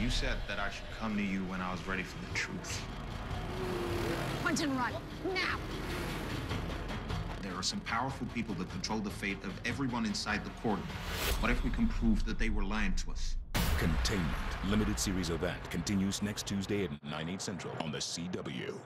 You said that I should come to you when I was ready for the truth. Quentin, run. Now! There are some powerful people that control the fate of everyone inside the cordon. What if we can prove that they were lying to us? Containment. Limited series event continues next Tuesday at 9/8 Central on the CW.